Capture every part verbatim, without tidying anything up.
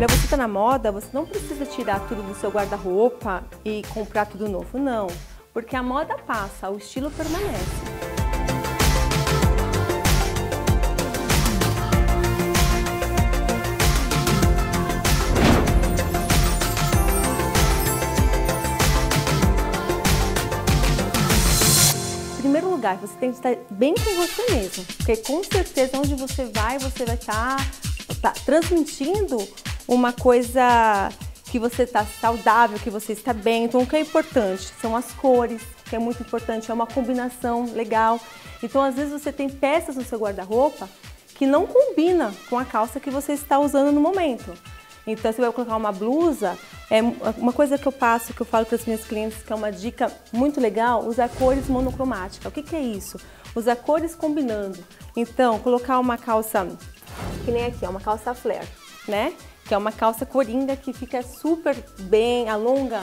Para você estar na moda, você não precisa tirar tudo do seu guarda-roupa e comprar tudo novo, não. Porque a moda passa, o estilo permanece. Lugar, você tem que estar bem com você mesmo, porque com certeza onde você vai, você vai estar tá, tá, transmitindo uma coisa que você está saudável, que você está bem. Então o que é importante são as cores, que é muito importante, é uma combinação legal. Então às vezes você tem peças no seu guarda-roupa que não combina com a calça que você está usando no momento. Então você vai colocar uma blusa, é uma coisa que eu passo, que eu falo para as minhas clientes, que é uma dica muito legal, usar cores monocromáticas. O que, que é isso? Usar cores combinando. Então, colocar uma calça, que nem aqui, é uma calça flare, né? Que é uma calça coringa que fica super bem, alonga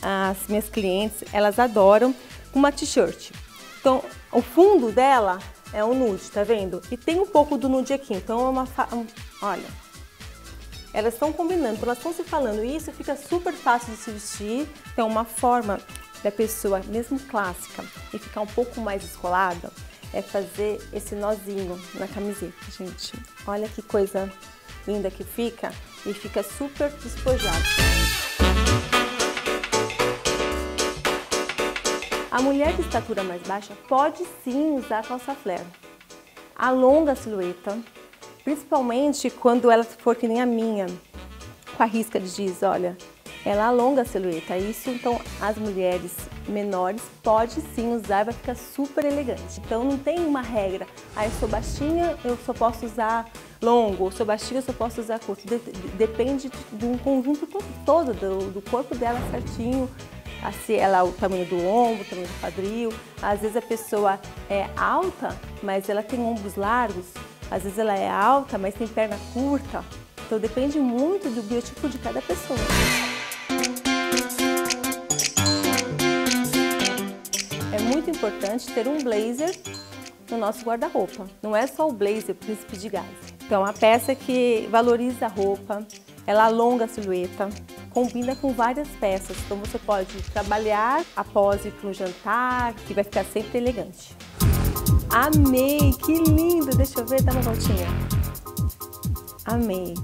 as minhas clientes, elas adoram, uma t-shirt. Então, o fundo dela é um nude, tá vendo? E tem um pouco do nude aqui, então é uma... Fa... olha... Elas estão combinando, elas estão se falando isso, fica super fácil de se vestir. Então, uma forma da pessoa, mesmo clássica, e ficar um pouco mais descolada, é fazer esse nozinho na camiseta, gente. Olha que coisa linda que fica, e fica super despojado. A mulher de estatura mais baixa pode sim usar calça flare. Alonga a silhueta. Principalmente quando ela for que nem a minha, com a risca de giz, olha, ela alonga a silhueta. Isso, então, as mulheres menores podem sim usar, vai ficar super elegante. Então, não tem uma regra, ah, eu sou baixinha, eu só posso usar longo, eu sou baixinha, eu só posso usar curto. Depende de um conjunto todo, do, do corpo dela certinho, se ela o tamanho do ombro, o tamanho do quadril. Às vezes a pessoa é alta, mas ela tem ombros largos. Às vezes ela é alta, mas tem perna curta. Então depende muito do biotipo de cada pessoa. É muito importante ter um blazer no nosso guarda-roupa. Não é só o blazer, o príncipe de gás. Então é uma peça que valoriza a roupa, ela alonga a silhueta, combina com várias peças. Então você pode trabalhar após ir para um jantar, que vai ficar sempre elegante. Amei, que lindo! Deixa eu ver, dá uma voltinha. Amei.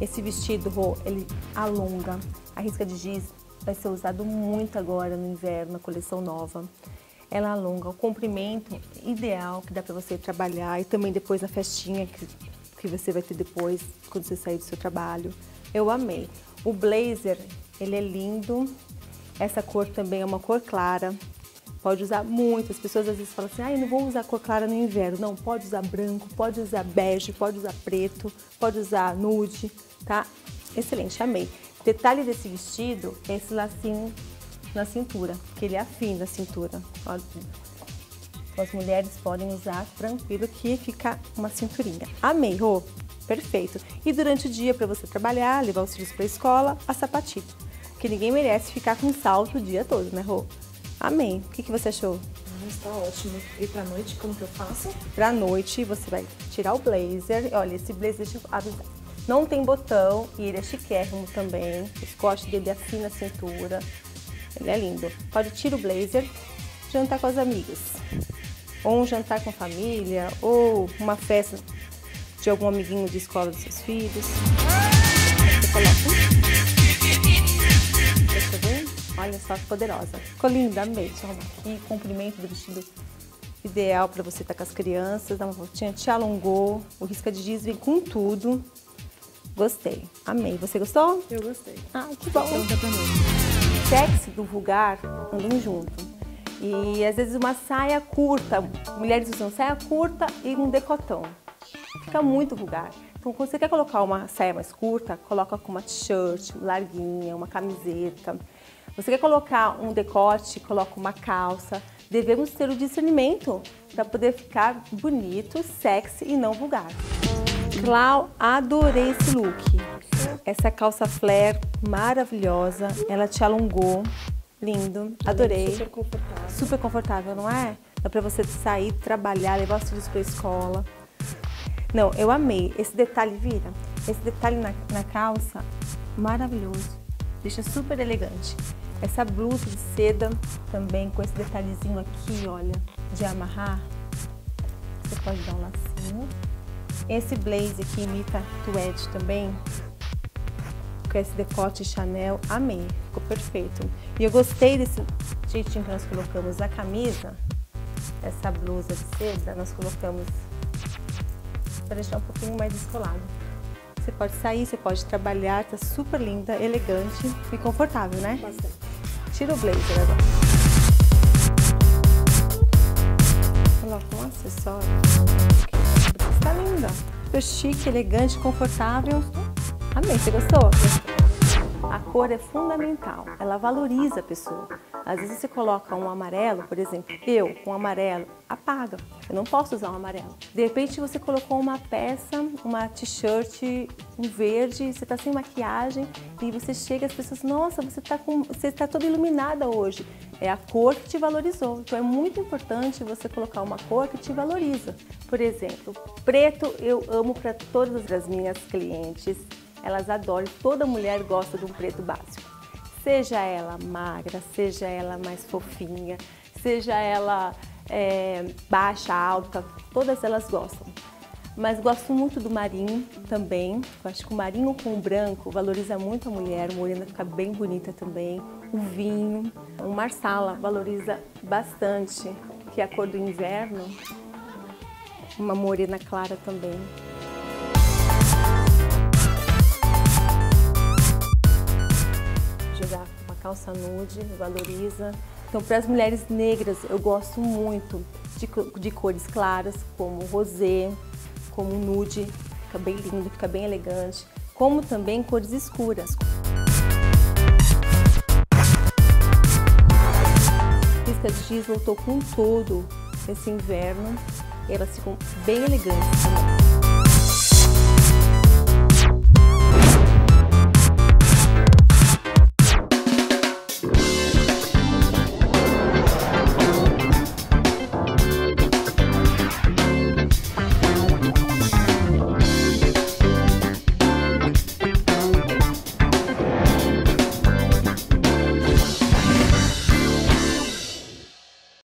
Esse vestido, Rô, ele alonga. A risca de giz vai ser usado muito agora no inverno, na coleção nova. Ela alonga, o comprimento ideal que dá pra você trabalhar e também depois na festinha que, que você vai ter depois, quando você sair do seu trabalho. Eu amei. O blazer, ele é lindo. Essa cor também é uma cor clara. Pode usar muito, as pessoas às vezes falam assim, ah, eu não vou usar cor clara no inverno. Não, pode usar branco, pode usar bege, pode usar preto, pode usar nude, tá? Excelente, amei. Detalhe desse vestido é esse lacinho na cintura, que ele é afim da cintura. Olha, as mulheres podem usar tranquilo que fica uma cinturinha. Amei, Rô, perfeito. E durante o dia, para você trabalhar, levar os filhos para a escola, a sapatilha. Porque ninguém merece ficar com salto o dia todo, né, Rô? Amei. O que, que você achou? Ah, está ótimo. E pra noite, como que eu faço? Pra noite, você vai tirar o blazer. Olha, esse blazer, deixa eu avisar. Não tem botão e ele é chiquérrimo também. O escote dele é assim na cintura. Ele é lindo. Pode tirar o blazer, jantar com as amigas. Ou um jantar com a família, ou uma festa de algum amiguinho de escola dos seus filhos. Você coloca... Olha só que poderosa. Ficou linda, amei. Deixa eu arrumar aqui. Comprimento do vestido ideal para você estar com as crianças. Dá uma voltinha, te alongou. O risca de giz vem com tudo. Gostei. Amei. Você gostou? Eu gostei. Ah, que bom. Sexy do vulgar andam junto. E às vezes uma saia curta. Mulheres usam saia curta e um decotão. Fica muito vulgar. Então, quando você quer colocar uma saia mais curta, coloca com uma t-shirt larguinha, uma camiseta. Você quer colocar um decote, coloca uma calça. Devemos ter o discernimento para poder ficar bonito, sexy e não vulgar. Clau, adorei esse look. Essa calça flare maravilhosa, ela te alongou, lindo, adorei. Super confortável. Super confortável, não é? Dá para você sair, trabalhar, levar os filhos para a escola. Não, eu amei. Esse detalhe vira. Esse detalhe na, na calça, maravilhoso, deixa super elegante. Essa blusa de seda também, com esse detalhezinho aqui, olha, de amarrar, você pode dar um lacinho. Esse blazer que imita tuede também, com esse decote Chanel, amei, ficou perfeito. E eu gostei desse jeitinho que nós colocamos a camisa, essa blusa de seda, nós colocamos para deixar um pouquinho mais descolado. Você pode sair, você pode trabalhar, tá super linda, elegante e confortável, né? Bastante. Tira o blazer agora. Coloca um acessório. Tá linda. Super chique, elegante, confortável. Amei, você gostou? A cor é fundamental, ela valoriza a pessoa. Às vezes você coloca um amarelo, por exemplo, eu com um amarelo, apaga, eu não posso usar um amarelo. De repente você colocou uma peça, uma t-shirt, um verde, você está sem maquiagem e você chega e as pessoas, nossa, você está com, você está toda iluminada hoje. É a cor que te valorizou, então é muito importante você colocar uma cor que te valoriza. Por exemplo, preto eu amo para todas as minhas clientes, elas adoram, toda mulher gosta de um preto básico. Seja ela magra, seja ela mais fofinha, seja ela é, baixa, alta, todas elas gostam. Mas gosto muito do marinho também, eu acho que o marinho com o branco valoriza muito a mulher, a morena fica bem bonita também. O vinho, o marsala valoriza bastante, que é a cor do inverno, uma morena clara também. Uma calça nude, valoriza. Então, para as mulheres negras, eu gosto muito de, de cores claras, como rosé, como nude, fica bem lindo, fica bem elegante, como também cores escuras. Pisca de giz voltou com tudo esse inverno, e elas ficam bem elegantes também.